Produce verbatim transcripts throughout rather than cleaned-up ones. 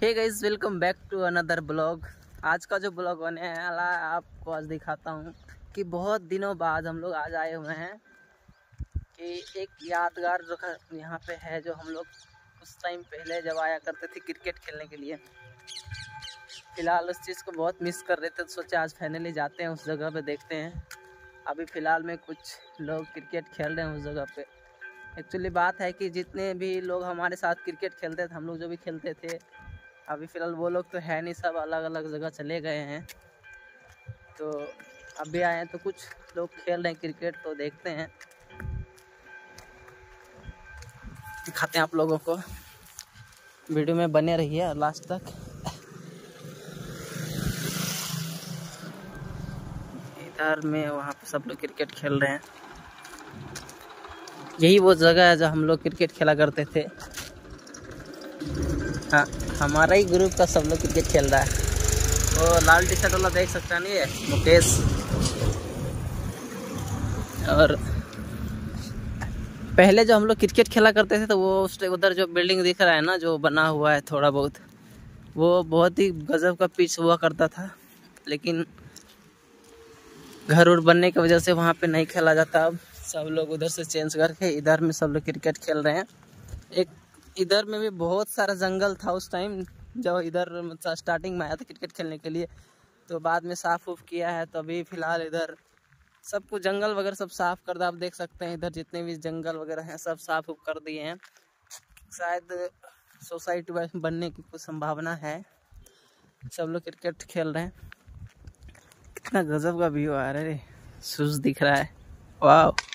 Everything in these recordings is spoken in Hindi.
Hey guys, welcome back to another blog. आज का जो ब्लॉग होने वाला है आपको आज दिखाता हूँ कि बहुत दिनों बाद हम लोग आज आए हुए हैं कि एक यादगार जो यहाँ पे है, जो हम लोग उस टाइम पहले जब आया करते थे क्रिकेट खेलने के लिए। फ़िलहाल उस चीज़ को बहुत मिस कर रहे थे तो सोचा आज फाइनली जाते हैं उस जगह पर, देखते हैं। अभी फ़िलहाल में कुछ लोग क्रिकेट खेल रहे हैं उस जगह पर। एक्चुअली बात है कि जितने भी लोग हमारे साथ क्रिकेट खेलते थे, हम लोग जो भी खेलते थे, अभी फ़िलहाल वो लोग तो है नहीं, सब अलग अलग जगह चले गए हैं। तो अभी आए हैं तो कुछ लोग खेल रहे हैं क्रिकेट, तो देखते हैं, दिखाते हैं आप लोगों को। वीडियो में बने रहिए लास्ट तक। इधर में वहाँ पे सब लोग क्रिकेट खेल रहे हैं। यही वो जगह है जहाँ हम लोग क्रिकेट खेला करते थे। हाँ, हमारा ही ग्रुप का सब लोग क्रिकेट खेल रहा है। वो लाल टी शर्ट वाला देख सकता नहीं है, मुकेश। और पहले जो हम लोग क्रिकेट खेला करते थे तो वो उस उधर जो बिल्डिंग दिख रहा है ना, जो बना हुआ है थोड़ा बहुत, वो बहुत ही गजब का पिच हुआ करता था। लेकिन घर उर बनने की वजह से वहाँ पे नहीं खेला जाता। अब सब लोग उधर से चेंज करके इधर में सब लोग क्रिकेट खेल रहे हैं। एक इधर में भी बहुत सारा जंगल था उस टाइम जब इधर मतलब स्टार्टिंग में आया था क्रिकेट खेलने के लिए, तो बाद में साफ़ उफ किया है। तो अभी फ़िलहाल इधर सब कुछ जंगल वगैरह सब साफ़ कर दिया। आप देख सकते हैं इधर जितने भी जंगल वगैरह हैं सब साफ़ उफ कर दिए हैं। शायद सोसाइटी बनने की कुछ संभावना है। सब लोग क्रिकेट खेल रहे हैं। कितना गजब का व्यू आ रहा है, सूरज दिख रहा है, वाह।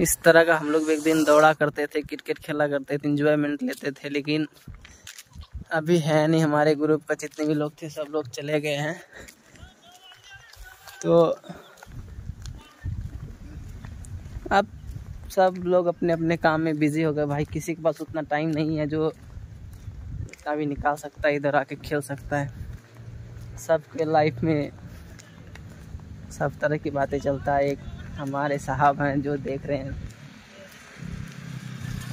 इस तरह का हम लोग एक दिन दौड़ा करते थे, क्रिकेट खेला करते थे, इंजॉयमेंट लेते थे। लेकिन अभी है नहीं, हमारे ग्रुप का जितने भी लोग थे सब लोग चले गए हैं। तो अब सब लोग अपने अपने काम में बिजी हो गए भाई। किसी के पास उतना टाइम नहीं है जो इतना भी निकाल सकता है, इधर आके खेल सकता है। सबके लाइफ में सब तरह की बातें चलता है। एक हमारे साहब हैं जो देख रहे हैं,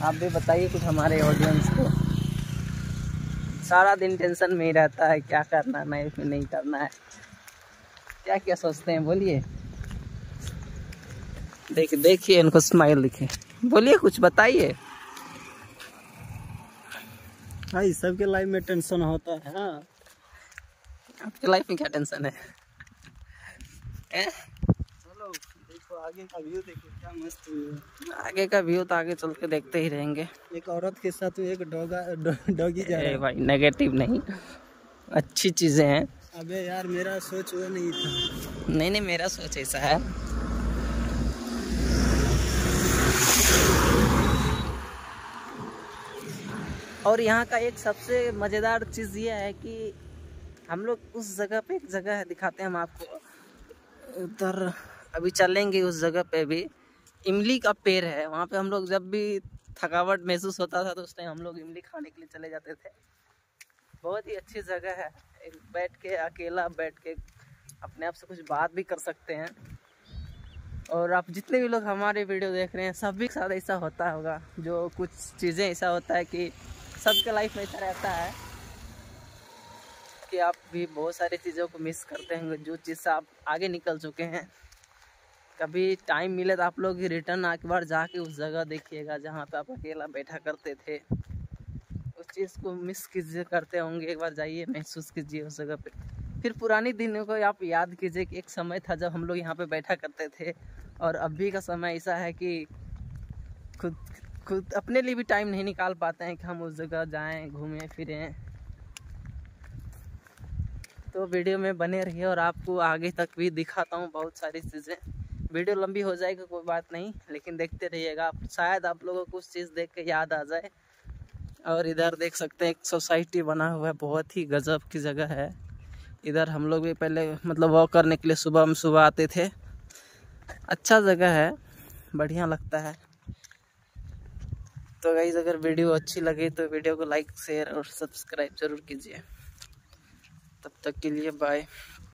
आप भी बताइए कुछ हमारे ऑडियंस को। सारा दिन टेंशन में ही रहता है, क्या करना है क्या नहीं करना है, क्या क्या सोचते हैं, बोलिए। देख देखिए इनको, स्माइल दिखे, बोलिए कुछ बताइए भाई। सबके लाइफ में टेंशन होता है। हाँ, आपके लाइफ में क्या टेंशन है? ए? आगे का व्यू देखो, क्या मस्त व्यू है। आगे का व्यू तो आगे चल के देखते ही रहेंगे। एक औरत के साथ एक डॉगा डॉगी जा रहा है भाई। नेगेटिव नहीं, अच्छी चीजें हैं। अबे यार, मेरा सोच वो नहीं था। नहीं नहीं, मेरा सोच ऐसा है। और यहाँ का एक सबसे मजेदार चीज ये है कि हम लोग उस जगह पे, एक जगह दिखाते हैं हम आपको, उधर अभी चलेंगे। उस जगह पे भी इमली का पेड़ है। वहाँ पे हम लोग जब भी थकावट महसूस होता था तो उस टाइम हम लोग इमली खाने के लिए चले जाते थे। बहुत ही अच्छी जगह है, बैठ के, अकेला बैठ के अपने आप से कुछ बात भी कर सकते हैं। और आप जितने भी लोग हमारे वीडियो देख रहे हैं सभी के साथ ऐसा होता होगा। जो कुछ चीज़ें ऐसा होता है कि सबके लाइफ में ऐसा रहता है कि आप भी बहुत सारी चीज़ों को मिस करते हैं। जो चीज़ से आप आगे निकल चुके हैं, कभी टाइम मिले तो आप लोग रिटर्न आके बार जाके उस जगह देखिएगा जहाँ पे आप अकेला बैठा करते थे। उस चीज़ को मिस कीजिए करते होंगे, एक बार जाइए, महसूस कीजिए उस जगह पे। फिर पुरानी दिनों को आप याद कीजिए कि एक समय था जब हम लोग यहाँ पे बैठा करते थे। और अभी का समय ऐसा है कि खुद खुद अपने लिए भी टाइम नहीं निकाल पाते हैं कि हम उस जगह जाएँ, घूमें फिरें। तो वीडियो में बने रहिए और आपको आगे तक भी दिखाता हूँ बहुत सारी चीज़ें। वीडियो लंबी हो जाएगी, कोई बात नहीं, लेकिन देखते रहिएगा आप। शायद आप लोगों को उस चीज़ देख के याद आ जाए। और इधर देख सकते हैं एक सोसाइटी बना हुआ है, बहुत ही गजब की जगह है। इधर हम लोग भी पहले मतलब वॉक करने के लिए सुबह में सुबह आते थे। अच्छा जगह है, बढ़िया लगता है। तो गाइस, अगर वीडियो अच्छी लगे तो वीडियो को लाइक, शेयर और सब्सक्राइब ज़रूर कीजिए। तब तक के लिए बाय।